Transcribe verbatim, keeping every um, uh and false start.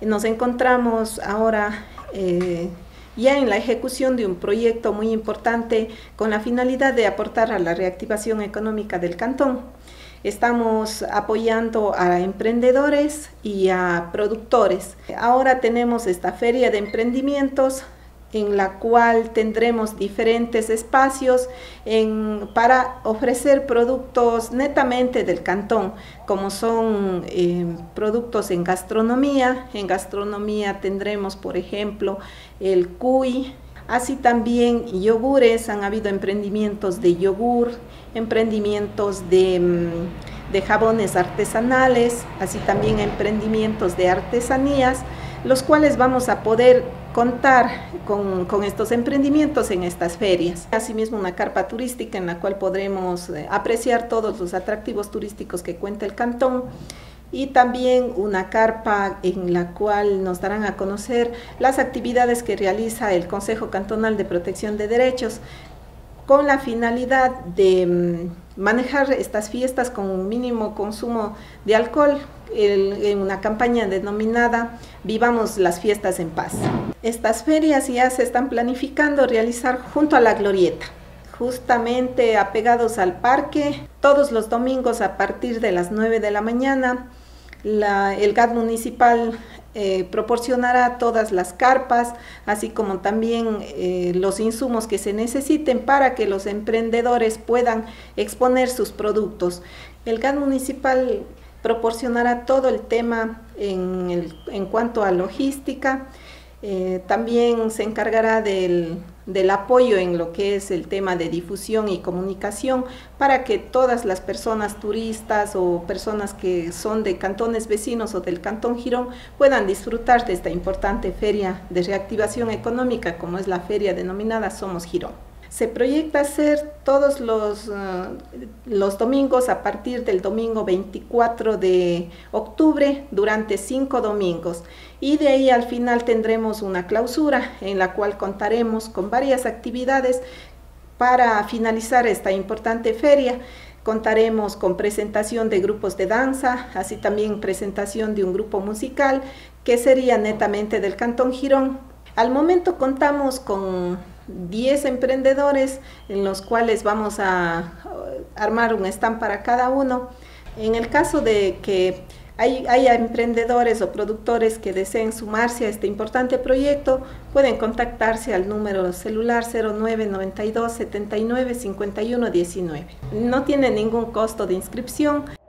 Nos encontramos ahora eh, ya en la ejecución de un proyecto muy importante con la finalidad de aportar a la reactivación económica del cantón. Estamos apoyando a emprendedores y a productores. Ahora tenemos esta feria de emprendimientos en la cual tendremos diferentes espacios en, para ofrecer productos netamente del cantón, como son eh, productos en gastronomía. En gastronomía tendremos, por ejemplo, el cuy, así también yogures. Han habido emprendimientos de yogur, emprendimientos de, de jabones artesanales, así también emprendimientos de artesanías, los cuales vamos a poder contar con, con estos emprendimientos en estas ferias. Asimismo, una carpa turística en la cual podremos apreciar todos los atractivos turísticos que cuenta el cantón, y también una carpa en la cual nos darán a conocer las actividades que realiza el Consejo Cantonal de Protección de Derechos, con la finalidad de manejar estas fiestas con un mínimo consumo de alcohol, en una campaña denominada Vivamos las Fiestas en Paz. Estas ferias ya se están planificando realizar junto a La Glorieta, justamente apegados al parque, todos los domingos a partir de las nueve de la mañana. La, el G A D Municipal eh, proporcionará todas las carpas, así como también eh, los insumos que se necesiten para que los emprendedores puedan exponer sus productos. El G A D Municipal proporcionará todo el tema en, el, en cuanto a logística. Eh, también se encargará del, del apoyo en lo que es el tema de difusión y comunicación para que todas las personas turistas o personas que son de cantones vecinos o del Cantón Girón puedan disfrutar de esta importante feria de reactivación económica, como es la feria denominada Somos Girón. Se proyecta hacer todos los, uh, los domingos a partir del domingo veinticuatro de octubre durante cinco domingos, y de ahí al final tendremos una clausura en la cual contaremos con varias actividades para finalizar esta importante feria. Contaremos con presentación de grupos de danza, así también presentación de un grupo musical que sería netamente del Cantón Girón. Al momento contamos con diez emprendedores en los cuales vamos a armar un stand para cada uno. En el caso de que hay, haya emprendedores o productores que deseen sumarse a este importante proyecto, pueden contactarse al número celular cero nueve noventa y dos, setenta y nueve, cincuenta y uno, diecinueve. No tiene ningún costo de inscripción.